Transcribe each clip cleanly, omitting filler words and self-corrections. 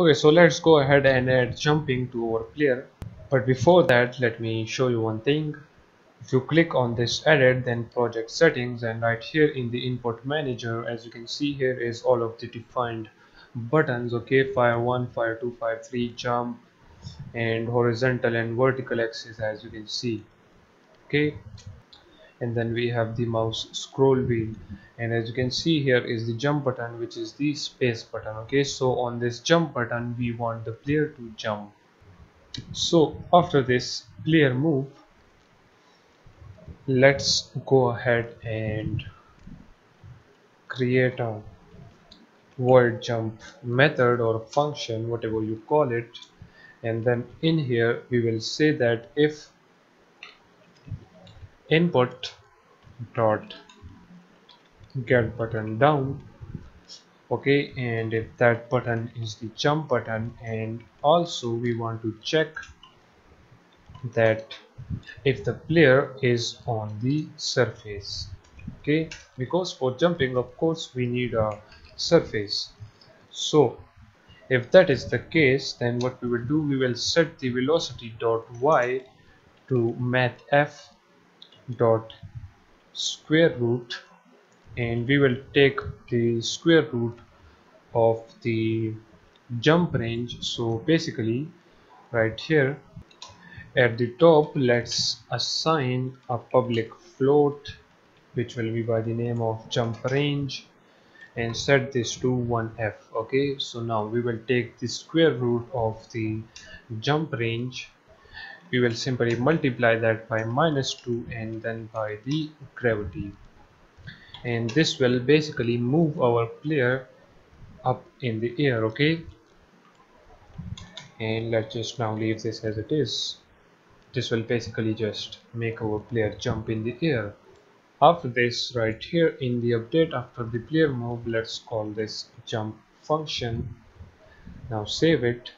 Okay, so let's go ahead and add jumping to our player. But before that, let me show you one thing. If you click on this edit, then project settings, and right here in the input manager, as you can see, here is all of the defined buttons. Okay, fire 1, fire 2, fire 3, jump, and horizontal and vertical axis, as you can see. Okay, and then we have the mouse scroll wheel, and as you can see, here is the jump button, which is the space button. Okay, so on this jump button we want the player to jump. So after this player move, let's go ahead and create a word jump method or function, whatever you call it, and then in here we will say that if input dot get button down, okay, and if that button is the jump button, and also we want to check that if the player is on the surface, okay, because for jumping, of course, we need a surface. So if that is the case, then what we will do, we will set the velocity dot y to math f dot square root, and we will take the square root of the jump range. So basically right here at the top, let's assign a public float which will be by the name of jump range, and set this to 1f. okay, so now we will take the square root of the jump range. We will simply multiply that by -2 and then by the gravity, and this will basically move our player up in the air. Okay, and let's just now leave this as it is. This will basically just make our player jump in the air. After this, right here in the update after the player move, let's call this jump function. Now save it,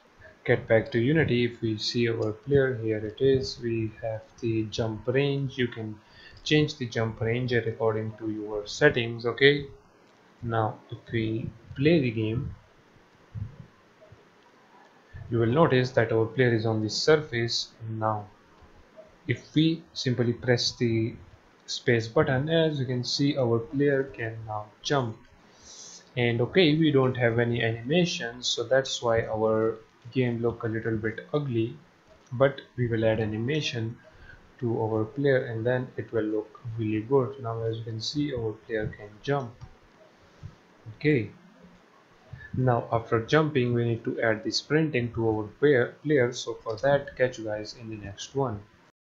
get back to Unity. If we see our player, here it is, we have the jump range. You can change the jump range according to your settings. Okay, now if we play the game, you will notice that our player is on the surface. Now if we simply press the space button, as you can see, our player can now jump. And okay, we don't have any animations, so that's why our game look a little bit ugly, but we will add animation to our player and then it will look really good. Now as you can see, our player can jump. Okay, now after jumping, we need to add the sprinting to our player. So for that, catch you guys in the next one.